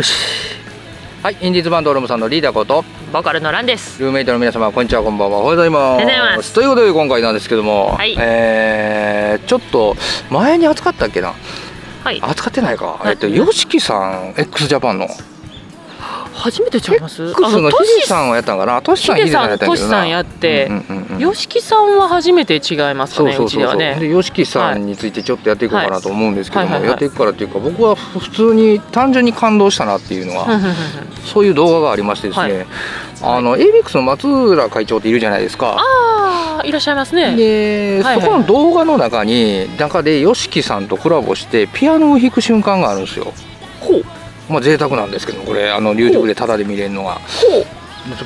よし。はい、インディーズバンドオルムさんのリーダーことボーカルのランです。ルーメイトの皆様こんにちは、こんばんは、おはようございます。おはようございます。ということで今回なんですけども、はい、ちょっと前に扱ったっけな、はい、扱ってないか、はい、YOSHIKIさん X JAPAN の初めてちゃいます？Xのヒデさんをやったんかな、トシさんヒデさんやったんやけどな、ヒデさんトシさんやって、YOSHIKIさんは初めて違いますね、うちではね。YOSHIKIさんについてちょっとやっていこうかなと思うんですけども、やっていくからっていうか、僕は普通に単純に感動したなっていうのはそういう動画がありましてですね、ABEX の松浦会長っているじゃないですか。ああ、いらっしゃいますね。でそこの動画の中で YOSHIKI さんとコラボしてピアノを弾く瞬間があるんですよ。ほう、まあ贅沢なんですけど、これYouTube でタダで見れるのが。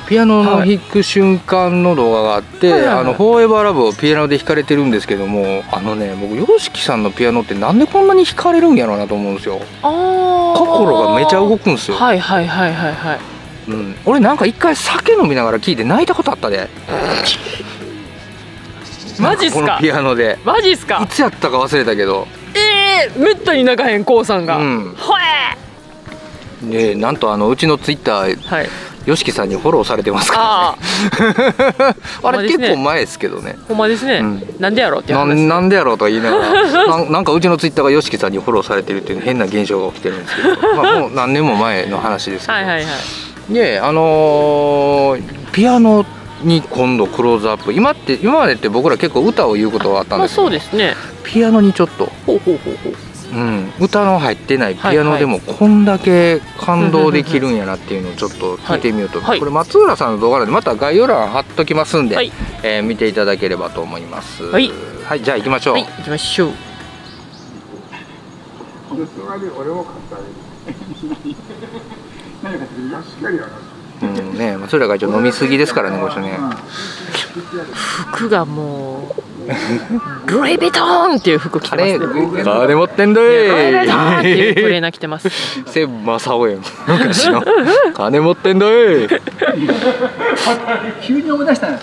ピアノの弾く瞬間の動画があって、「Forever Love」をピアノで弾かれてるんですけども、僕 YOSHIKI さんのピアノってなんでこんなに弾かれるんやろうなと思うんですよ。心がめちゃ動くんですよ。はいはいはいはいはい、うん、俺なんか一回酒飲みながら聴いて泣いたことあったで。マジっすか？このピアノで。マジっすか？いつやったか忘れたけど、めったに泣かへんこうさんが。うん、ほえで、なんとうちのツイッター、はい、YOSHIKI さんにフォローされてますからね。あれ結構前ですけどね。ほんまですね。なんでやろうって話ですね。なんでやろうと言いながらなんかうちのツイッターが YOSHIKI さんにフォローされてるっていう変な現象が起きてるんですけど、まあもう何年も前の話ですけど。でピアノに今度クローズアップ、今までって僕ら結構歌を言うことはあったんですけど、まあそうですね、ピアノにちょっとほうほうほうほう、うん、歌の入ってないピアノでもこんだけ感動できるんやなっていうのをちょっと聞いてみようと、これ松浦さんの動画なんでまた概要欄貼っときますんで、はい、見ていただければと思います。はい、はい、じゃあ行きましょう。はい、行きましょう。うんね、松浦会長飲みすぎですからね、ご一緒ね。服がもうルイ・ヴィトンっていう服着てますね。あれ持ってんだい。ルイ・ヴィトンっていうトレーナー着てます。セブマサオエン昔の金持ってんだい。急に思い出したね。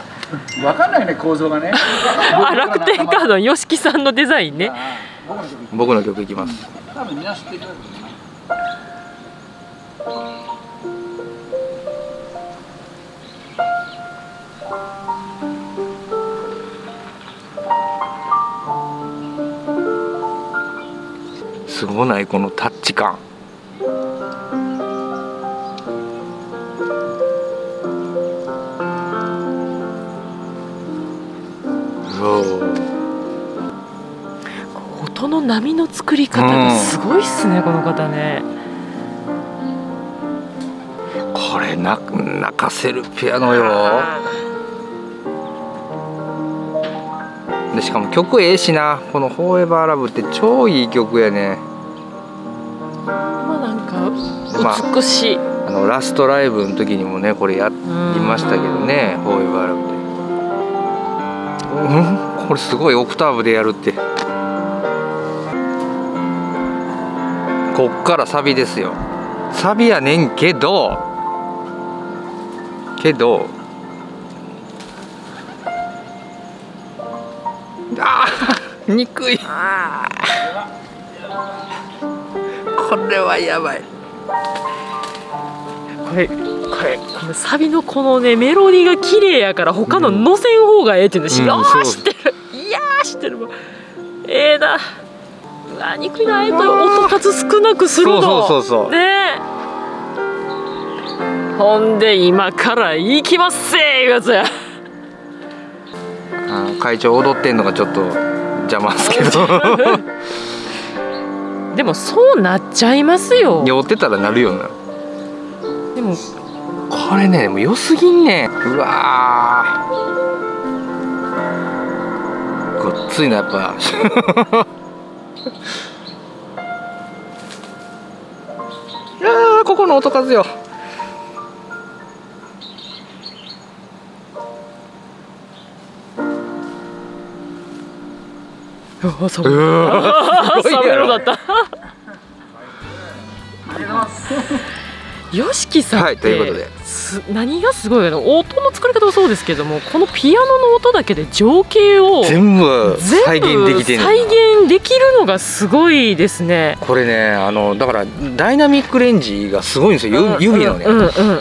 わかんないね、構造がね。楽天カードYOSHIKIさんのデザインね。僕の曲いきます。多分みんな知ってる。すごないこのタッチ感。音の波の作り方がすごいっすね、うん、この方ね。これ泣かせるピアノよ。でしかも曲ええしな、この「Forever Love」って超いい曲やね。まあなんか美しい、まあ、ラストライブの時にもねこれやりましたけどね「Forever Love」って、うん、これすごいオクターブでやるって。こっからサビですよ。サビやねんけど憎い。これはやばい。これサビのこのねメロディーが綺麗やから他の乗せん方がええって言うんです。ああ知ってる。いやー知ってる。ええな。うわ憎いな。音数少なくするの。そうね。ほんで今から行きますせーいうやつや。会長踊ってんのがちょっと。邪魔ですけどでもそうなっちゃいますよ。酔ってたらなるような。でもこれね、もう良すぎんね。うわーごっついなやっぱあーここの音数よ。サメロだった。YOSHIKI さんって、はい、ということで何がすごいの、音の作り方もそうですけども、このピアノの音だけで情景を全部再現できるのがすごいですね。これね、だからダイナミックレンジがすごいんですよ、指のね、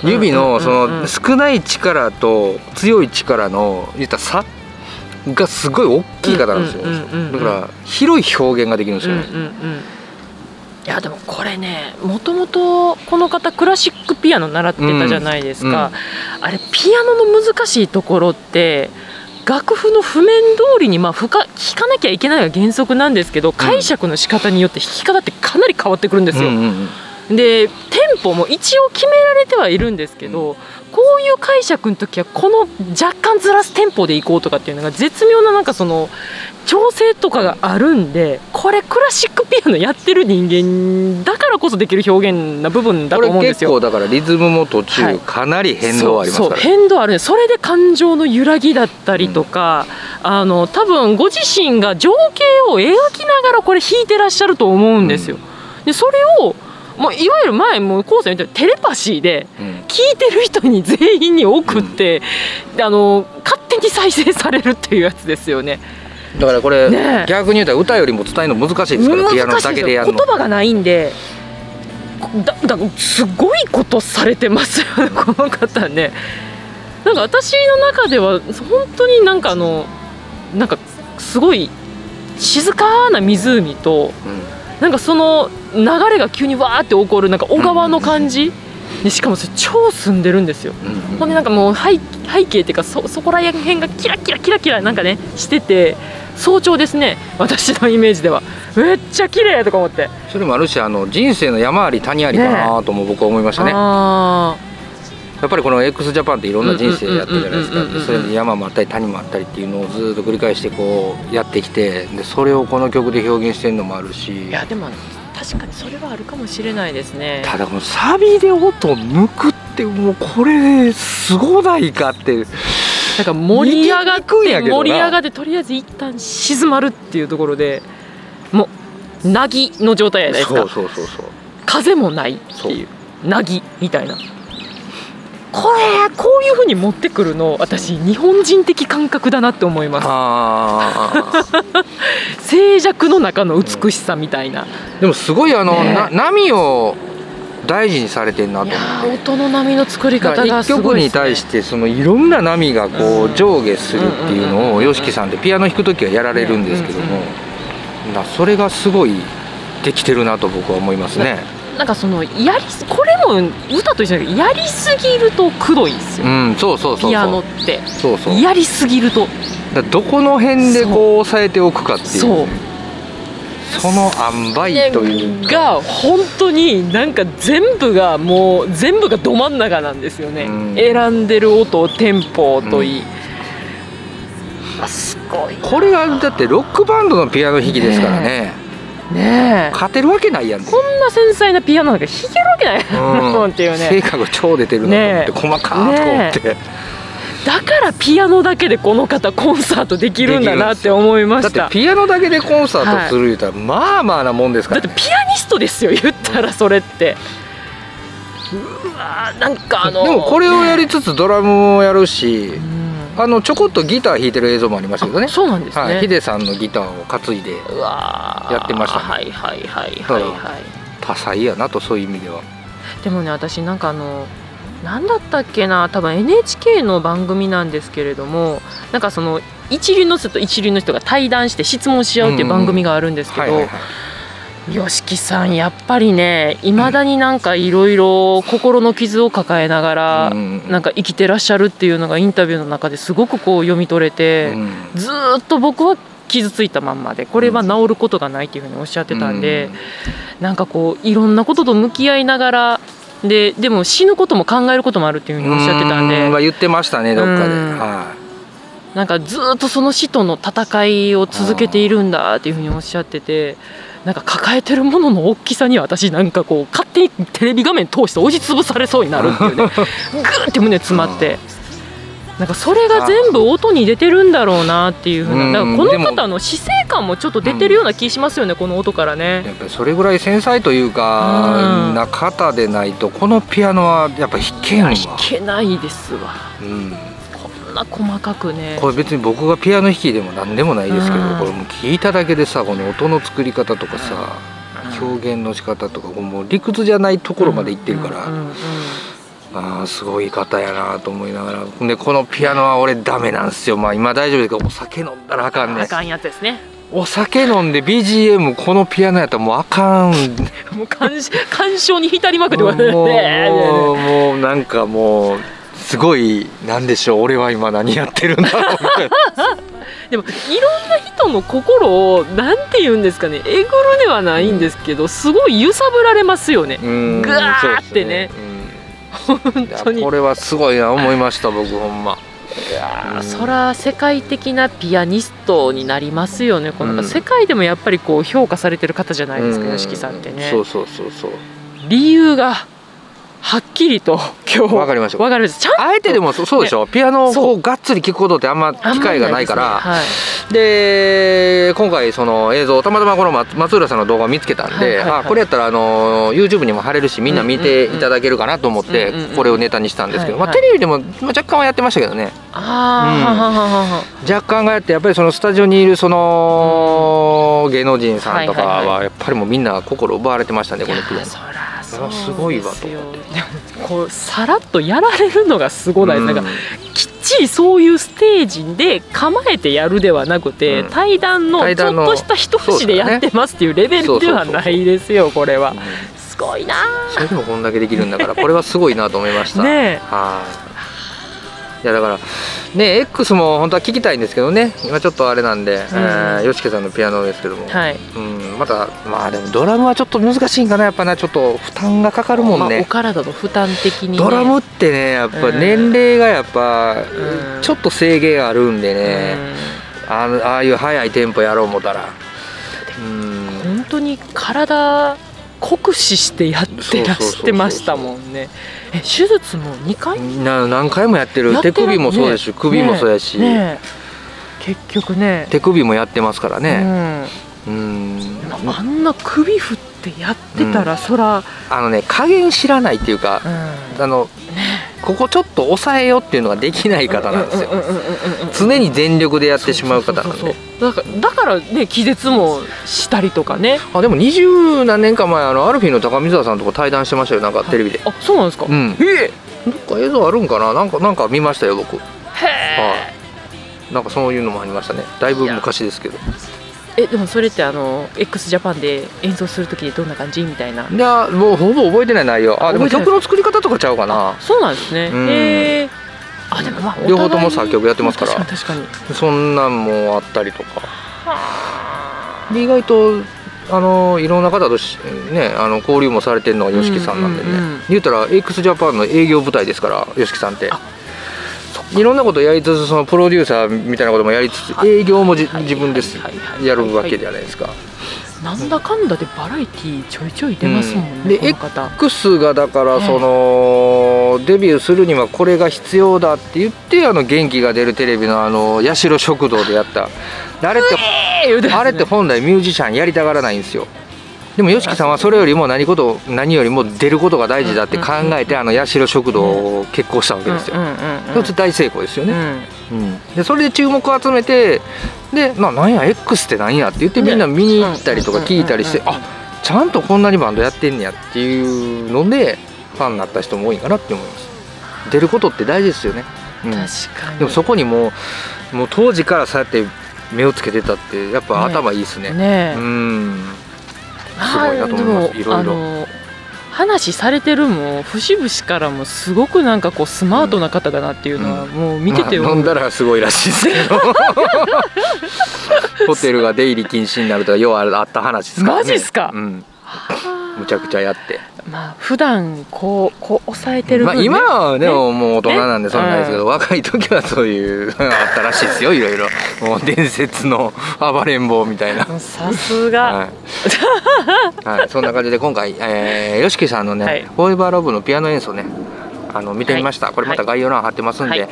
指のその少ない力と強い力の言った差がすごい大きい方なんですよ。だから広い表現ができるんですよね。いやでもこれね、もともとこの方クラシックピアノ習ってたじゃないですか、あれピアノの難しいところって楽譜の譜面通りに弾かなきゃいけないのが原則なんですけど、解釈の仕方によって弾き方ってかなり変わってくるんですよ。でテンポも一応決められてはいるんですけど、こういう解釈の時はこの若干ずらすテンポでいこうとかっていうのが絶妙な、なんかその調整とかがあるんで、これクラシックピアノやってる人間だからこそできる表現な部分だと思うんですよ。これ結構だからリズムも途中かなり変動ありますから、はい、変動あるね。それで感情の揺らぎだったりとか、多分ご自身が情景を描きながらこれ弾いてらっしゃると思うんですよ。でそれをもういわゆる前もコウさん言ったテレパシーで聞いてる人に全員に送って、勝手に再生されるっていうやつですよね。だからこれ、ね、逆に言うと歌よりも伝えるの難しいですから、ピアノだけでやるの、言葉がないんで、すごいことされてますよね、この方ね。なんか私の中では本当になんかなんかすごい静かな湖と、なんかその流れが急にわーって起こるなんか小川の感じで、しかもそれ超澄んでるんですよ。ほんでなんかもう背景っていうか そこら辺がキラキラキラキラなんかねしてて、早朝ですね、私のイメージではめっちゃ綺麗とか思って、それもあるし人生の山あり谷ありかなとも僕は思いましたね。やっぱりこの X ジャパンっていろんな人生やったじゃないですか。それに山もあったり谷もあったりっていうのをずっと繰り返してこうやってきて、でそれをこの曲で表現してるのもあるし、いやでも確かにそれはあるかもしれないですね。ただこのサビで音を抜くってもうこれすごないかって、なんか盛り上がってとりあえず一旦静まるっていうところでもうなぎの状態じゃないですか。風もないっていうなぎみたいな、こういうふうに持ってくるの私日本人的感覚だなって思います。静寂の中の美しさみたいな、でもすごい波を大事にされてるなと思って、音の波の作り方がすごいですね。一曲に対してそのいろんな波がこう上下するっていうのをYOSHIKIさんってピアノ弾く時はやられるんですけども、それがすごいできてるなと僕は思いますね。なんかそのこれも歌と一緒だけど、やりすぎるとくどいですよ、ピアノって。やりすぎるとどこの辺でこう押さえておくかっていう、その塩梅というかが本当になんか全部がど真ん中なんですよね、選んでる音、テンポといい、すごい。これがだってロックバンドのピアノ弾きですからね。勝てるわけないやん、こんな繊細なピアノなんか弾けるわけないやん、性格超出てるなと思って、細かーと思って、だからピアノだけでこの方コンサートできるんだなって思いました。だってピアノだけでコンサートする言うたらまあまあなもんですから、だってピアニストですよ、言ったらそれって。うわ、なんかでもこれをやりつつドラムをやるし、ちょこっとギター弾いてる映像もありましたけどね。そうなんですね。ヒデさんのギターを担いでやってましたね。はいはいはいはいはい。多彩やなと、そういう意味では。でもね、私なんか何だったっけな、多分 NHK の番組なんですけれども、なんかその一流の人と一流の人が対談して質問し合うっていう番組があるんですけど、YOSHIKIさんやっぱりね、いまだになんかいろいろ心の傷を抱えながらなんか生きてらっしゃるっていうのがインタビューの中ですごくこう読み取れて、ずっと僕は傷ついたまんまでこれは治ることがないっていうふうにおっしゃってたんで、なんかこういろんなことと向き合いながらでも死ぬことも考えることもあるっていうふうにおっしゃってたんで、言ってましたね、どっかで。なんかずっとその死との戦いを続けているんだっていうふうにおっしゃってて。なんか抱えてるものの大きさに私なんかこう勝手にテレビ画面通して押しつぶされそうになるっていうね、グーって胸詰まって、なんかそれが全部音に出てるんだろうなっていうふうな、だからこの方の死生観もちょっと出てるような気しますよね、この音からね。やっぱりそれぐらい繊細というか、な方でないとこのピアノはやっぱ弾けない。弾けないですわ。こんな細かくね。これ別に僕がピアノ弾きでもなんでもないですけど、これもう聞いただけでさ、この音の作り方とかさ、表現の仕方とか、もう理屈じゃないところまでいってるから。ああすごい方やなと思いながら、でこのピアノは俺ダメなんですよ。まあ今大丈夫ですけど、お酒飲んだらあかんね。あかんやつですね。お酒飲んで BGM このピアノやったらもうあかん。もう鑑賞に浸りまくってますね。もうなんかもうすごい、なんでしょう、俺は今何やってるんだろうみたいな。でもいろんな人の心をなんて言うんですかね、えぐるではないんですけど、すごい揺さぶられますよね。ぐわーってね。本当にこれはすごいな思いました僕ほんま。いや、そら世界的なピアニストになりますよね。この世界でもやっぱりこう評価されてる方じゃないですか、YOSHIKIさんってね。そうそうそうそう。理由がはっきりと今日分かりました。分かりました。あえてでもそうでしょ。ピアノをこうがっつり聴くことってあんま機会がないから。で今回その映像たまたまこの松浦さんの動画を見つけたんで、あこれやったらYouTube にも貼れるし、みんな見ていただけるかなと思ってこれをネタにしたんですけど、まあテレビでも若干はやってましたけどね。若干がやって、やっぱりそのスタジオにいるその芸能人さんとかはやっぱりもうみんな心奪われてましたね、このピアノ。すごいわと思って。こうさらっとやられるのがすごいです。なんかきっちりそういうステージで構えてやるではなくて、対談のちょっとした一節でやってますっていうレベルではないですよ。これはすごいな。それでもこんだけできるんだから、これはすごいなと思いました。ね。はい。いやだからね、X も本当は聞きたいんですけどね。今ちょっとあれなんで、YOSHIKIさんのピアノですけども。はい。またまあでもドラムはちょっと難しいんかな、やっぱな、ちょっと負担がかかるもんね。お体の負担的に、ね、ドラムってね、やっぱ年齢がやっぱちょっと制限あるんでね、ああいう速いテンポやろう思ったら、本当に体酷使してやってらしてましたもんね。手術も2回何回もやってる。手首もそうだし、首もそうやし、結局ね手首もやってますからね。あんな首振ってやってたら、そらあのね、加減知らないっていうか、ここちょっと抑えよっていうのができない方なんですよ。常に全力でやってしまう方なんで、だからね、気絶もしたりとかね。あでも20何年か前、アルフィーの高見沢さんとか対談してましたよ、なんかテレビで。あそうなんですか。どっか映像あるんかな、なんか見ましたよ僕。へえ、なんかそういうのもありましたね、だいぶ昔ですけど。でもそれってXジャパンで演奏するときどんな感じみたいな。いやもうほぼ覚えてない内容。あでも曲の作り方とかちゃうかな。そうなんですね。へえ。あでもまあ両方とも作曲やってますから。確かにそんなんもあったりとかで、意外といろんな方とね、交流もされてるのがYOSHIKIさんなんでね。言うたら Xジャパンの営業部隊ですからYOSHIKIさんって。いろんなことやりつつ、そのプロデューサーみたいなこともやりつつ、営業も自分ですやるわけじゃないですか。なんだかんだでバラエティーちょいちょい出ますもんね。で X がだから、そのデビューするにはこれが必要だって言って、元気が出るテレビの八代食堂でやったあれって本来ミュージシャンやりたがらないんですよ。でもYOSHIKIさんはそれよりも何よりも出ることが大事だって考えて、八代食堂を結婚したわけですよ。大成功ですよね。でそれで注目を集めて、でなんや X ってなんやって言って、みんな見に行ったりとか聞いたりして、あちゃんとこんなにバンドやってんねやっていうのでファンになった人も多いかなって思います。出ることって大事ですよね。確かに。でもそこにもう当時からそうやって目をつけてたって、やっぱ頭いいですね。話されてるも節々からもすごくなんかこうスマートな方だなっていうのはもう見てて、飲んだらすごいらしいですけど、ホテルが出入り禁止になるとかようあった話ですからね。マジっすか。むちゃくちゃやって、まあ普段こう抑えてる分ね。今はでももう大人なんでそんなんですけど、若い時はそういうあったらしいですよ。いろいろもう伝説の暴れん坊みたいな。さすが。はい、そんな感じで今回YOSHIKIさんのね「Forever Love」のピアノ演奏ね、見てみました。これまた概要欄貼ってますんで、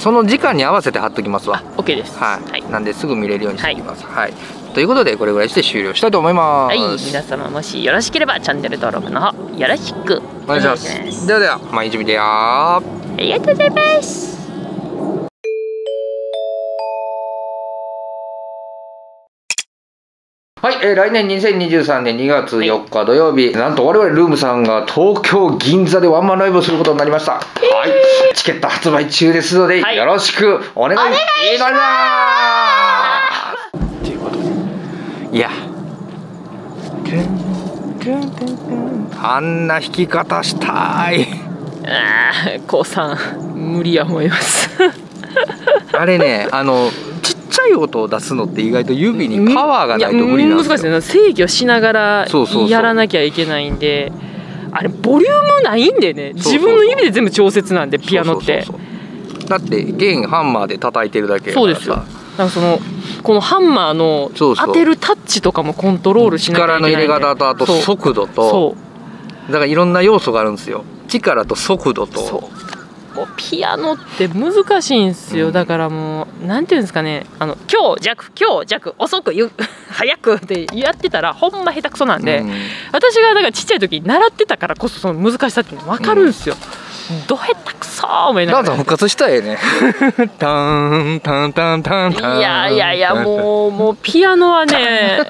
その時間に合わせて貼っときますわ。OK です。はい。なんですぐ見れるようにしておきます。はい。ということでこれぐらいして終了したいと思います。はい。皆様もしよろしければチャンネル登録の方よろしくお願いします。ではでは毎日見てよ。ありがとうございます。はい、来年2023年2月4日土曜日、なんと我々ルームさんが東京銀座でワンマンライブをすることになりました。はい、チケット発売中ですので、よろしくお願いしますということで、いやあんな弾き方したい、高さん無理や思います。あれね、ちっちゃい音を出すのって意外と指にパワーがないと無理なんですよ。難しいですね。制御しながらやらなきゃいけないんで、あれボリュームないんでね、自分の指で全部調節なんで、ピアノってだって弦ハンマーで叩いてるだけだからさ。そうですよ。なんかそのこのハンマーの当てるタッチとかもコントロールしなきゃいけないんで、力の入れ方と速度と、だからいろんな要素があるんですよ。力と速度と、もうピアノって難しいんですよ。だからもうなんていうんですかね、強弱遅く早くってやってたらほんま下手くそなんで、私がだからちっちゃい時に習ってたからこそその難しさって分かるんですよ。ど下手くそ思いながら。なんか復活したらええね。タンタンタンタンタン。いやいやいや、もうピアノはね、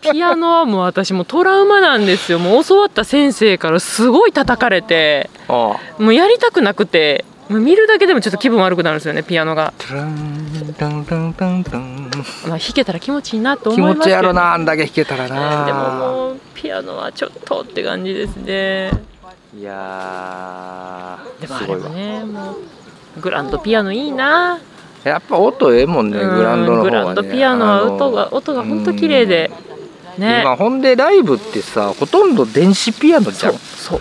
ピアノはもう私もトラウマなんですよ。もう教わった先生からすごい叩かれて、もうやりたくなくて、もう見るだけでもちょっと気分悪くなるんですよね、ピアノが。まあ弾けたら気持ちいいなと思いますけど。気持ちやろな、あんだけ弾けたらな。でももうピアノはちょっとって感じですね。いやー、でもあれもね、もうグランドピアノいいな。やっぱ音ええもんね、グランドの方はね。グランドピアノは音が本当綺麗でね。今ほんでライブってさ、ほとんど電子ピアノじゃん。そう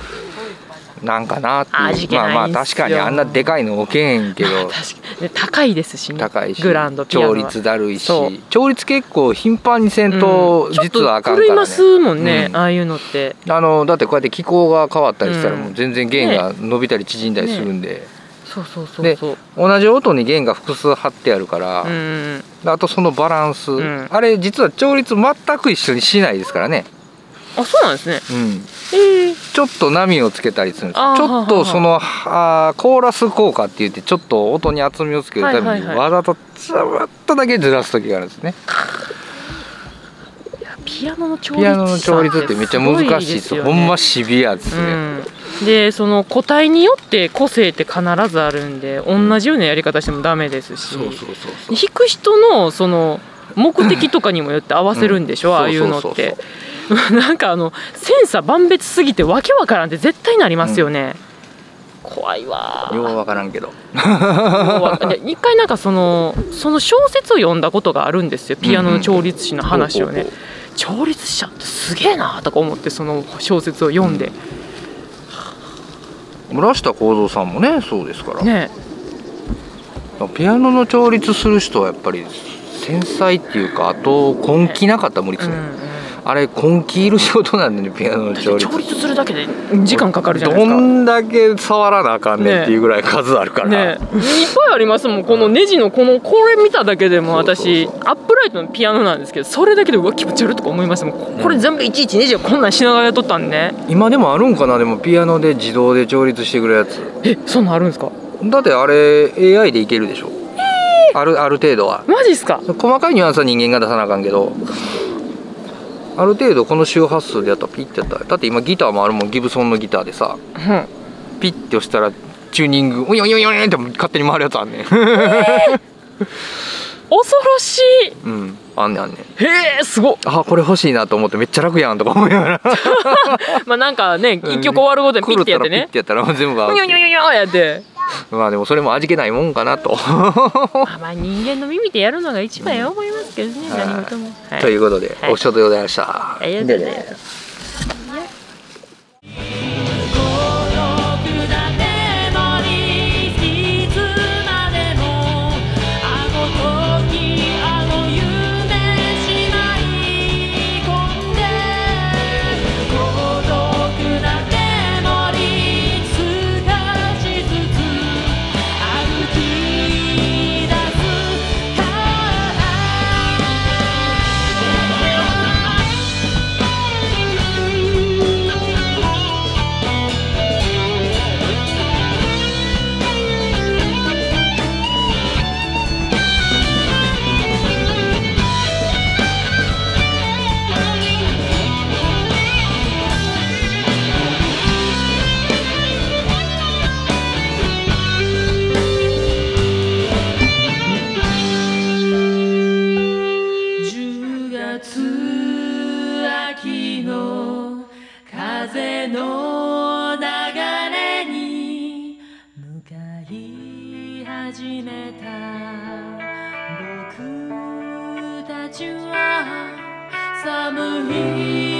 なんかなっていう。まあまあ確かにあんなでかいの置けへんけど、高いですしね。高いし、グランドピアノは調律だるいし、調律結構頻繁にせんと実はあかんからね。ちょっと狂いますもんね、ああいうのって。だってこうやって気候が変わったりしたらもう全然弦が伸びたり縮んだりするんで、そうそうそう。で同じ音に弦が複数張ってあるから、あとそのバランス、あれ実は調律全く一緒にしないですからね。あ、そうなんですね。ちょっと波をつけたりするんです。ちょっとそのコーラス効果って言って、ちょっと音に厚みをつけるためにわざとちょっとだけずらす時があるんですね。ピアノの調律ってめっちゃ難しいですよ。ほんまシビアですね。でその個体によって個性って必ずあるんで、同じようなやり方してもダメですし、弾く人のその目的とかにもよって合わせるんでしょ、ああいうのって。なんかセンサー万別すぎてわけわからんって絶対なりますよね。怖いわ。ようわからんけど。一回なんかその小説を読んだことがあるんですよ。ピアノの調律師の話をね。調律師ってすげえなとか思って、その小説を読んで。村下幸三さんもね、そうですから。ね。ピアノの調律する人はやっぱり繊細っていうか、あと根気なかったら無理ですね。あれ根気いる仕事なんでね、ピアノの調律するだけで時間かかるじゃないですか。どんだけ触らなあかんねんっていうぐらい数あるからね。いっぱいありますもん。このネジのこれ見ただけでも、私アップライトのピアノなんですけど、それだけでうわ気持ち悪いとか思いましたもん。これ全部いちいちネジをこんなんしながらやっとったんで、ね、今でもあるんかな。でもピアノで自動で調律してくれるやつ。そんなんあるんですか。だってあれ AI でいけるでしょ、ある程度は。マジっすか。細かいニュアンスは人間が出さなあかんけど、ある程度この周波数でやったらピッてやったら、だって今ギターもあるもん、ギブソンのギターでさ、ピッて押したらチューニングウヨンヨンヨンって勝手に回るやつあんねん。恐ろしい。あんねんあんねん。へえ、すごっ。あ、これ欲しいなと思ってめっちゃ楽やんとか思いながら。まあなんかね、一曲終わるごとにピッてやってね、ピッてやったら全部がウヨンヨンヨンヨンやって。まあでもそれも味気ないもんかなと。まあ人間の耳でやるのが一番や思いますけどね、何事も。ということで、お仕事でございました。ありがとうございます。言い始めた僕たちは寒い